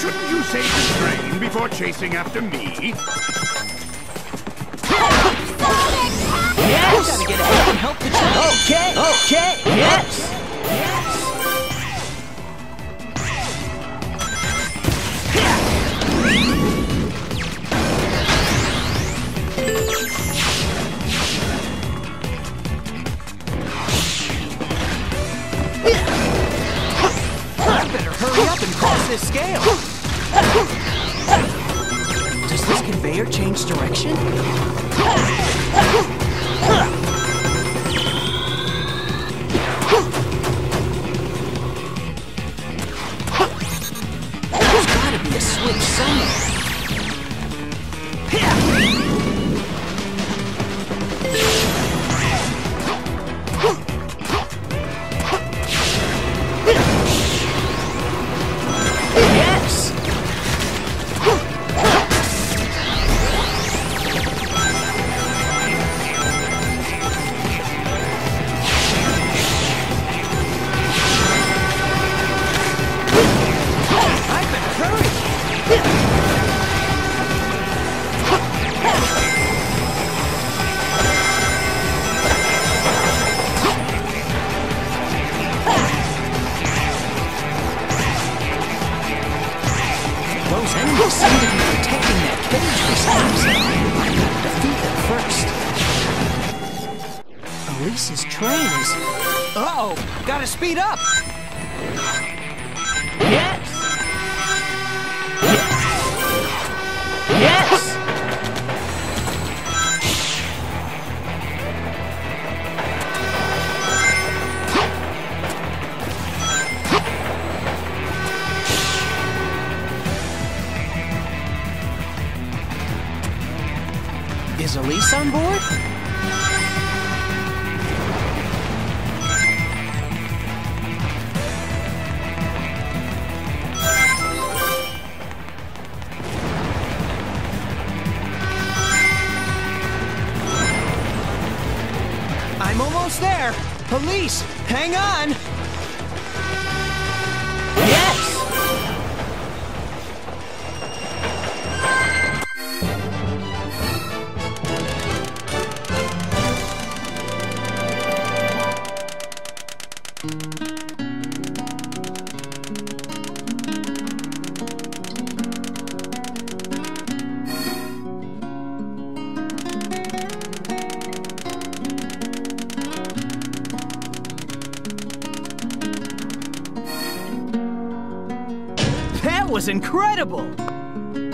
Shouldn't you save the train before chasing after me? Yes! Gotta get ahead and help the train! Okay! Okay! Yes! Yes! This scale. Does this conveyor change direction? There's gotta be a switch somewhere. Elise's train is... Uh-oh! Gotta speed up! Yes! Yes! Yes! Is Elise on board? I'm almost there! Police, hang on! Yes! That was incredible!